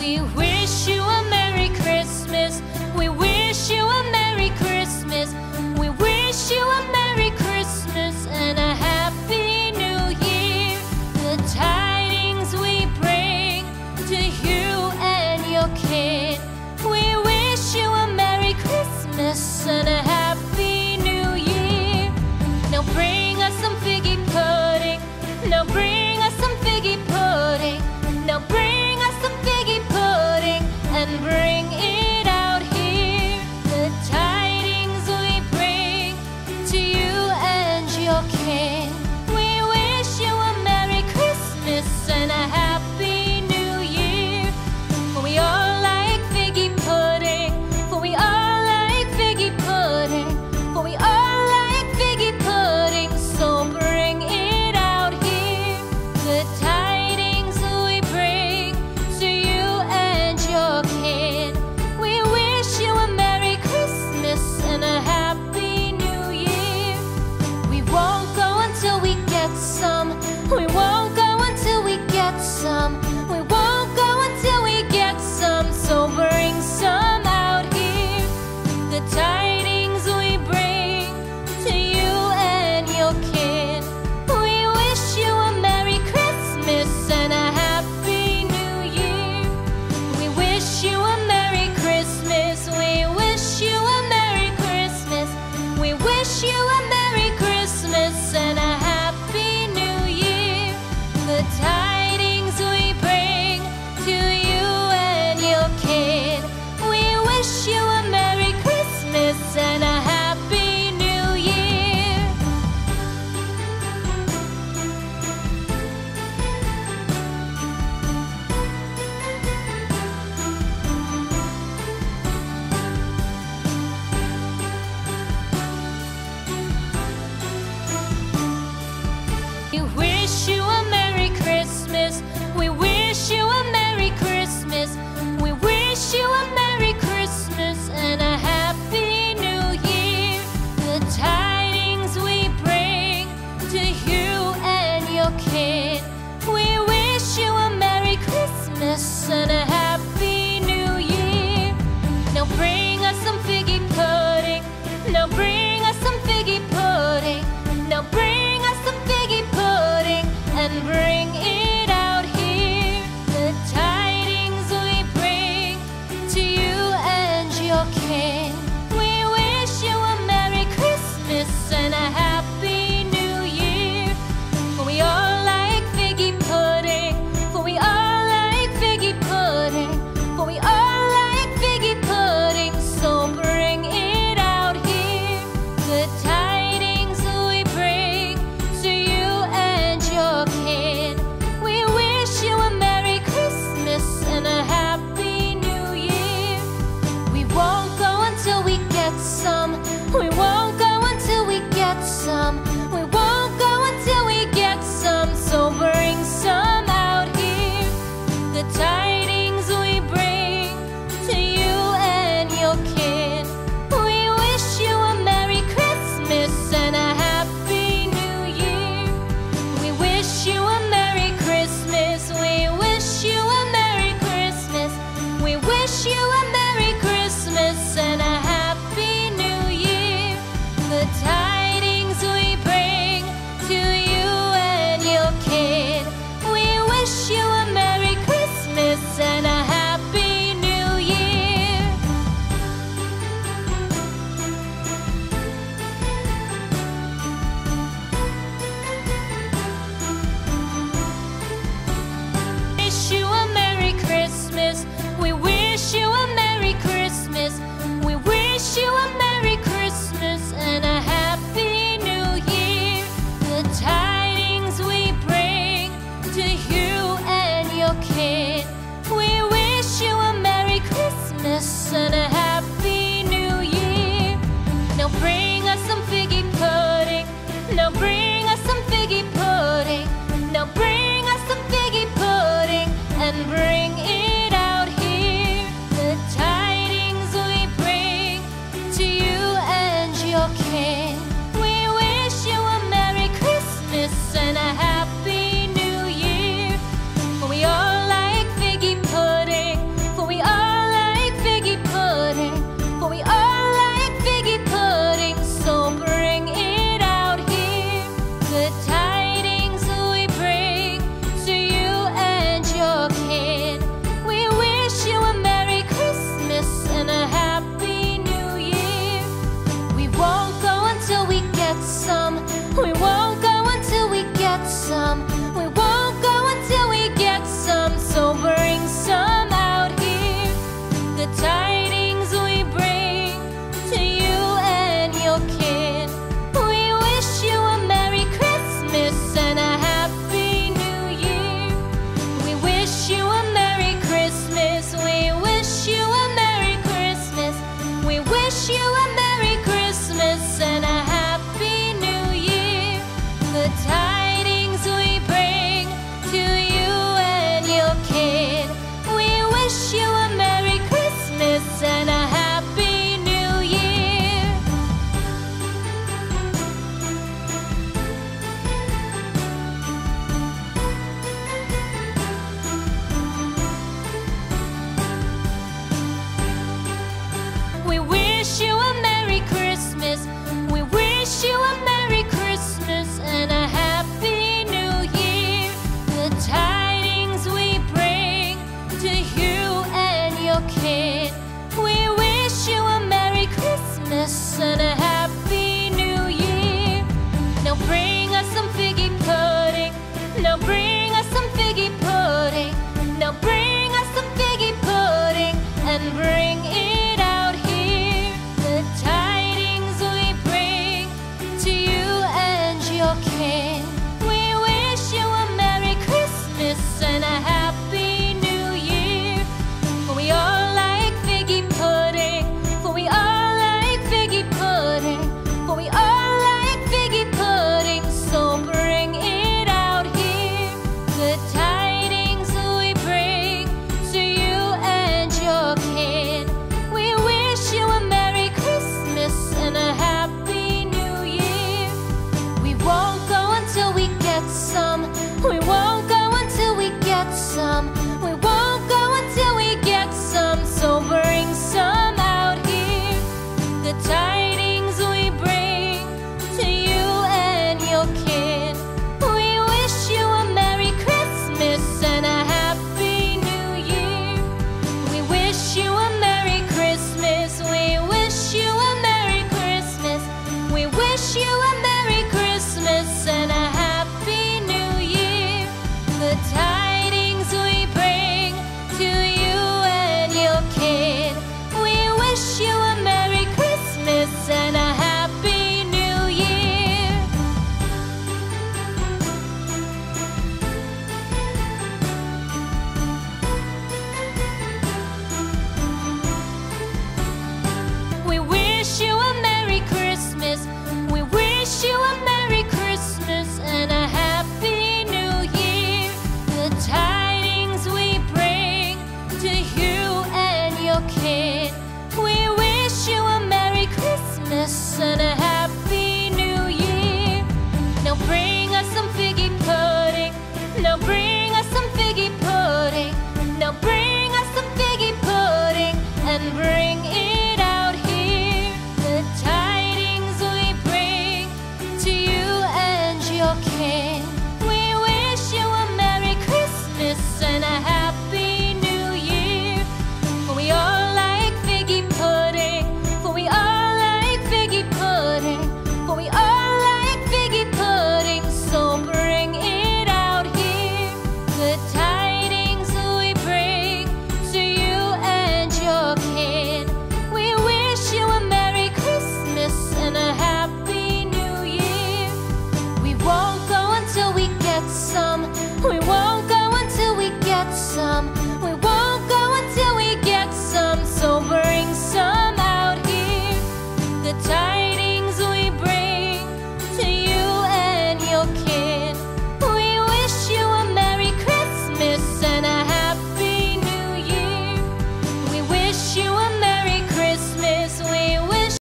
We wish you a Merry Christmas. We wish you a Merry Christmas. We wish you a Merry Christmas and a Happy New Year. The tidings we bring to you and your kid. We wish you a Merry Christmas and a Happy New Year. Now bring us some figgy pudding. Now bring us some figgy pudding. Now bring us some figgy pudding and bring it out here. The tidings we bring to you and your king. We wish you a Merry Christmas and a Happy New Year. For we all like figgy pudding. For we all like figgy pudding. For we all like figgy pudding. So bring it out here. The tidings we bring to you and your kin. We wish you a Merry Christmas and a Happy New Year. We won't go until we get some. We won't go until we get some. We won't go until we get some. So bring some out here. The tidings we bring to you and your kin. We wish you a Merry Christmas and a Happy New Year. We wish you a Merry Christmas. We wish you a Merry Christmas. We wish you a Merry Christmas and a Happy New Year. The tidings we bring to you and your kin. We wish you a Merry Christmas and a Happy New Year. We wish you a Merry Christmas. We wish you a Merry Christmas. We wish you a Merry Christmas and a Happy New Year. The tidings we bring to you and your kin. We wish you a Merry Christmas and a Happy New Year. Now bring us some figgy pudding. Now bring us some figgy pudding. Now bring us some figgy pudding and bring it out here. The tidings we bring to you and your kin. We wish you a Merry Christmas and a Happy New Year. For we all like figgy pudding. For we all like figgy pudding. your kid. We wish you a Merry Christmas and a Happy New Year. Now bring us some figgy pudding. Now bring us some figgy pudding. Now bring us some figgy pudding and bring it out here. The tidings we bring to you and your kin. We wish you a Merry Christmas and a Happy New Year. For we all like figgy pudding. For we all like figgy pudding. For we all like figgy pudding. So bring it out here. The tidings we bring to you and your kin. We wish you a Merry Christmas and a Happy New Year. We won't go until we get some. We won't go until we get some. We won't go until we get some. So bring some out here. The tidings we bring to you and your kin. We wish you a Merry Christmas and a Happy New Year. We wish you a Merry Christmas. We wish you a Merry Christmas. We wish you a Merry Christmas and a Happy New Year. The tidings we bring to you and your kin. We wish you a Merry Christmas and a Happy New Year. We wish you a Merry Christmas. We wish you a Merry Christmas and a Happy New Year. The tidings we bring to you and your kin. We wish you a Merry Christmas and a Happy New Year. Now bring us some figgy pudding. Now bring us some figgy pudding. Now bring us some figgy pudding and bring